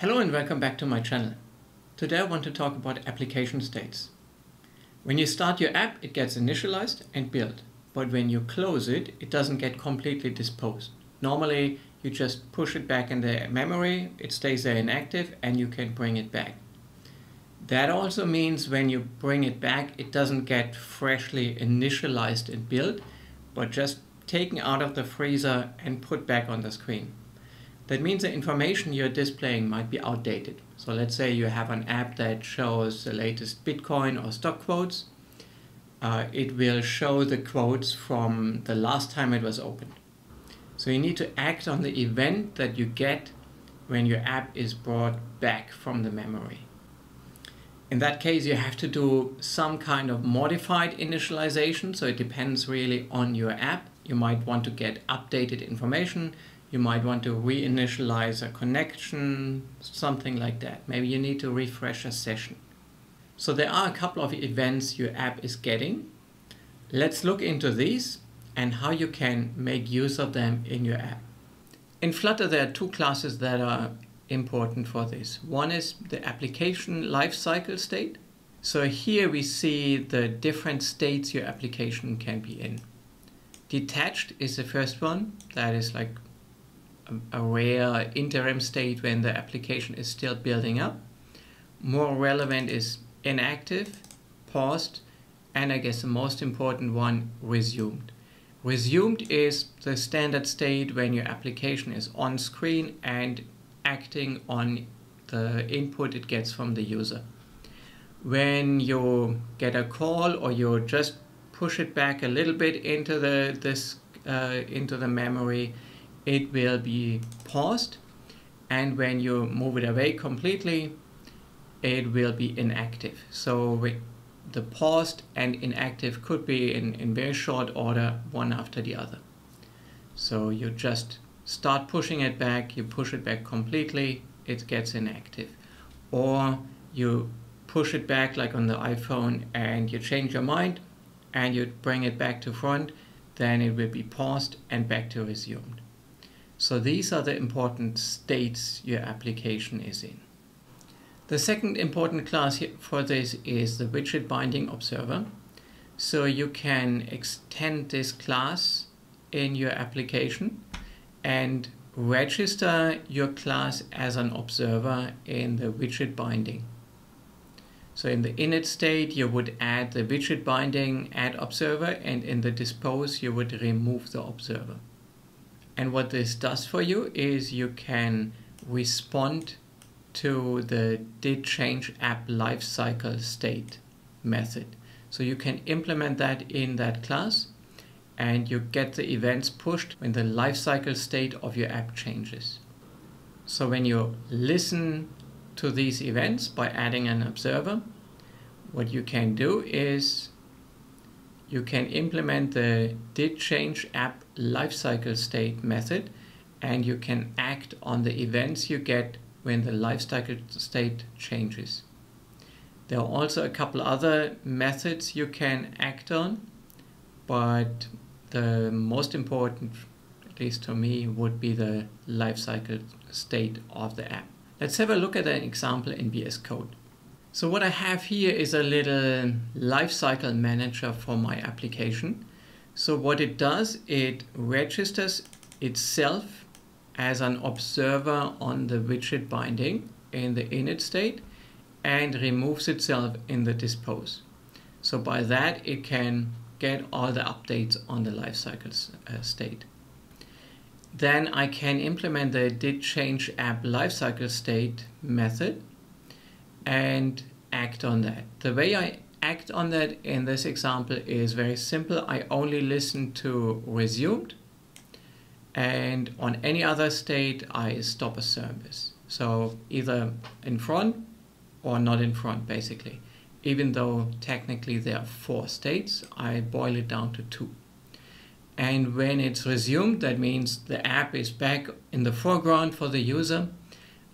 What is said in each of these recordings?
Hello and welcome back to my channel. Today I want to talk about application states. When you start your app, it gets initialized and built, but when you close it, it doesn't get completely disposed. Normally, you just push it back in the memory, it stays there inactive, and you can bring it back. That also means when you bring it back, it doesn't get freshly initialized and built, but just taken out of the freezer and put back on the screen. That means the information you're displaying might be outdated. So let's say you have an app that shows the latest Bitcoin or stock quotes. It will show the quotes from the last time it was opened. So you need to act on the event that you get when your app is brought back from the memory. In that case, you have to do some kind of modified initialization. So it depends really on your app. You might want to get updated information. You might want to reinitialize a connection, something like that. Maybe you need to refresh a session. So there are a couple of events your app is getting. Let's look into these and how you can make use of them in your app. In Flutter, there are two classes that are important for this. One is the application lifecycle state. So here we see the different states your application can be in. Detached is the first one. That is like a rare interim state when the application is still building up. More relevant is inactive, paused, and I guess the most important one, resumed. Resumed is the standard state when your application is on screen and acting on the input it gets from the user. When you get a call or you just push it back a little bit into the memory, it will be paused, and when you move it away completely, it will be inactive. So the paused and inactive could be in very short order, one after the other. So you just start pushing it back, you push it back completely, it gets inactive. Or you push it back like on the iPhone and you change your mind and you bring it back to front, then it will be paused and back to resumed. So these are the important states your application is in. The second important class for this is the widget binding observer. So you can extend this class in your application and register your class as an observer in the widget binding. So in the init state, you would add the widget binding add observer, and in the dispose, you would remove the observer. And what this does for you is you can respond to the didChangeAppLifecycleState method. So you can implement that in that class and you get the events pushed when the lifecycle state of your app changes. So when you listen to these events by adding an observer, what you can do is you can implement the didChangeAppLifecycleState method and you can act on the events you get when the lifecycle state changes. There are also a couple other methods you can act on, but the most important, at least to me, would be the lifecycle state of the app. Let's have a look at an example in VS Code. So what I have here is a little lifecycle manager for my application. So what it does, it registers itself as an observer on the widget binding in the init state and removes itself in the dispose. So by that, it can get all the updates on the lifecycle state. Then I can implement the didChangeAppLifecycleState method and act on that. The way I act on that in this example is very simple. I only listen to resumed, and on any other state I stop a service. So either in front or not in front, basically. Even though technically there are four states, I boil it down to two. And when it's resumed, that means the app is back in the foreground for the user.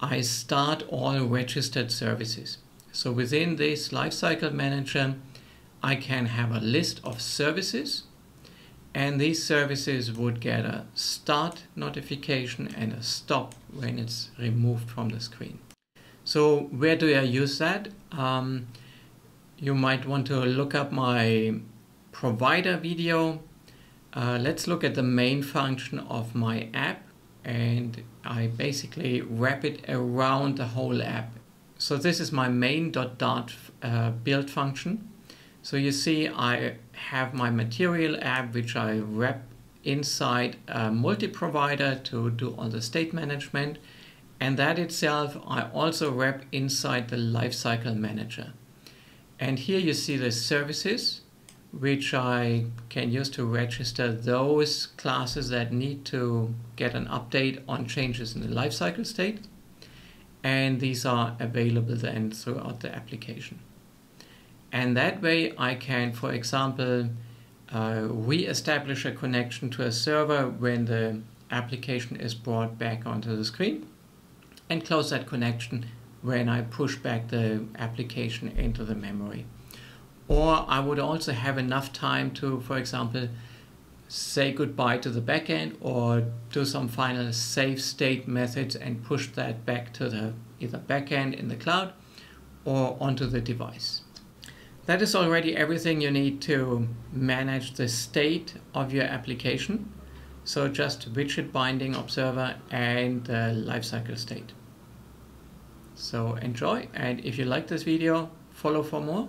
I start all registered services. So within this lifecycle manager, I can have a list of services And these services would get a start notification and a stop when it's removed from the screen. So where do I use that? You might want to look up my provider video. Let's look at the main function of my app, and I basically wrap it around the whole app. So this is my main.dart build function. So you see I have my material app, which I wrap inside a multi provider to do all the state management. And that itself I also wrap inside the lifecycle manager. And here you see the services, which I can use to register those classes that need to get an update on changes in the lifecycle state. And these are available then throughout the application. And that way I can, for example, re-establish a connection to a server when the application is brought back onto the screen, and close that connection when I push back the application into the memory. Or I would also have enough time to, for example, say goodbye to the backend or do some final save state methods and push that back to the either backend in the cloud or onto the device. That is already everything you need to manage the state of your application. So just widget binding observer and the lifecycle state. So enjoy, and if you like this video, follow for more,